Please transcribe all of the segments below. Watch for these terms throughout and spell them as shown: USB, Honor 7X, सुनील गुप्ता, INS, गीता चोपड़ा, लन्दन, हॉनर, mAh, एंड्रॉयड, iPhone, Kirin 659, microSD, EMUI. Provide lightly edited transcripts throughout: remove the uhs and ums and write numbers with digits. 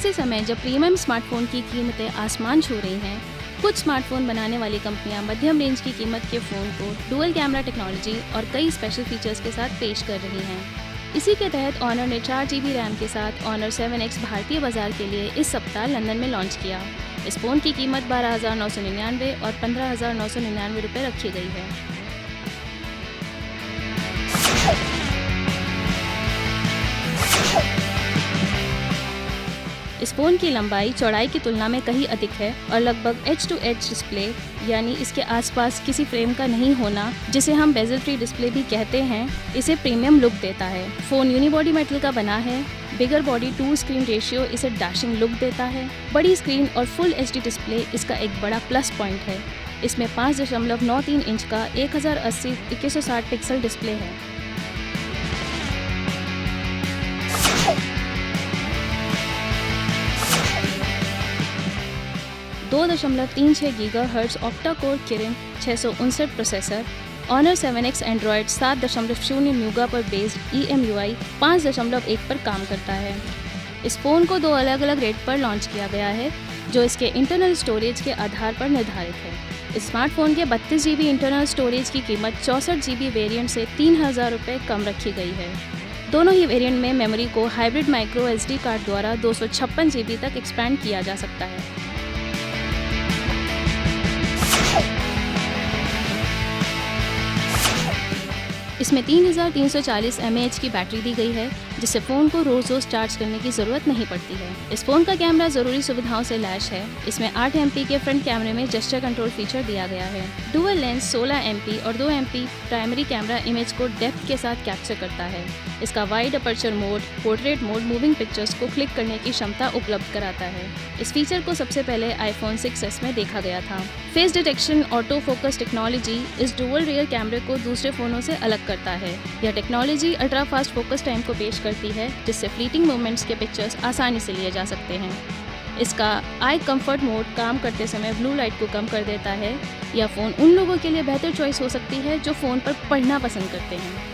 ऐसे समय जब प्रीमियम स्मार्टफोन की कीमतें आसमान छू रही हैं, कुछ स्मार्टफोन बनाने वाली कंपनियां मध्यम रेंज की कीमत के फ़ोन को डुअल कैमरा टेक्नोलॉजी और कई स्पेशल फीचर्स के साथ पेश कर रही हैं। इसी के तहत ऑनर ने 4 GB रैम के साथ ऑनर 7X भारतीय बाजार के लिए इस सप्ताह लंदन में लॉन्च किया। इस फ़ोन की कीमत 12,999 और 15,999 रुपये रखी गई है। इस फ़ोन की लंबाई चौड़ाई की तुलना में कहीं अधिक है और लगभग एज-टू-एज डिस्प्ले यानी इसके आसपास किसी फ्रेम का नहीं होना, जिसे हम बेजल फ्री डिस्प्ले भी कहते हैं, इसे प्रीमियम लुक देता है। फ़ोन यूनिबॉडी मेटल का बना है। Bigger body to screen ratio इसे डैशिंग लुक देता है। बड़ी स्क्रीन और फुल HD डिस्प्ले इसका एक बड़ा प्लस पॉइंट है। इसमें 5.93 इंच का 1080x2160 पिक्सल डिस्प्ले है। GHz octa core Kirin 659 processor, Honor 7X एंड्रॉयड 7.0 Nougat पर बेस्ड EMUI 5.1 पर काम करता है। इस फ़ोन को 2 अलग अलग रेट पर लॉन्च किया गया है, जो इसके इंटरनल स्टोरेज के आधार पर निर्धारित है। इस स्मार्टफोन के 32 GB इंटरनल स्टोरेज की कीमत 64 GB वेरियंट से 3,000 रुपये कम रखी गई है। दोनों ही वेरियंट में मेमोरी को हाइब्रिड microSD कार्ड द्वारा 256 GB तक एक्सपैंड किया जा सकता है। इसमें 3,340 mAh की बैटरी दी गई है, जिससे फ़ोन को रोज़ चार्ज करने की ज़रूरत नहीं पड़ती है। इस फ़ोन का कैमरा ज़रूरी सुविधाओं से लैस है। इसमें 8 MP के फ्रंट कैमरे में जेस्चर कंट्रोल फीचर दिया गया है। डुअल लेंस 16 MP और 2 MP प्राइमरी कैमरा इमेज को डेप्थ के साथ कैप्चर करता है। इसका wide aperture mode, portrait mode, moving pictures को क्लिक करने की क्षमता उपलब्ध कराता है। इस फीचर को सबसे पहले iPhone 6s में देखा गया था। Face detection auto focus technology इस डुअल रियर कैमरे को दूसरे फ़ोनों से अलग करता है। यह technology ultra fast focus time को पेश करती है, जिससे फ्लीटिंग मोमेंट्स के पिक्चर्स आसानी से लिए जा सकते हैं। इसका आई कंफर्ट मोड काम करते समय ब्लू लाइट को कम कर देता है। यह फ़ोन उन लोगों के लिए बेहतर चॉइस हो सकती है जो फ़ोन पर पढ़ना पसंद करते हैं।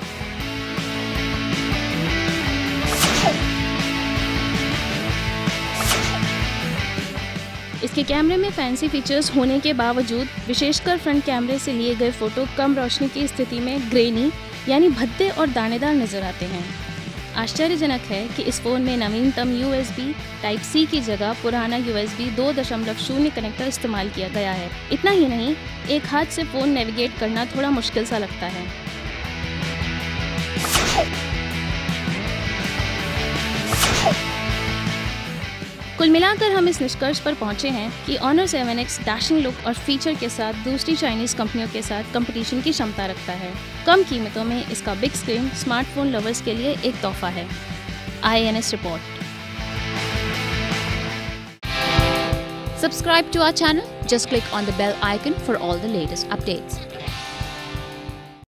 इसके कैमरे में फैंसी फीचर्स होने के बावजूद, विशेषकर फ्रंट कैमरे से लिए गए फ़ोटो कम रोशनी की स्थिति में ग्रेनी यानी भद्दे और दानेदार नज़र आते हैं। आश्चर्यजनक है कि इस फ़ोन में नवीनतम USB Type-C की जगह पुराना USB 2.0 कनेक्टर इस्तेमाल किया गया है। इतना ही नहीं, एक हाथ से फ़ोन नेविगेट करना थोड़ा मुश्किल सा लगता है। कुल मिलाकर हम इस निष्कर्ष पर पहुंचे हैं कि Honor 7X डैशिंग लुक और फीचर के साथ दूसरी चाइनीज कंपनियों के साथ कंपटीशन की क्षमता रखता है। कम कीमतों में इसका बिग स्क्रीन स्मार्टफोन लवर्स के लिए एक तोहफा है। INS report. Subscribe to our channel. Just click on the bell icon for all the latest updates.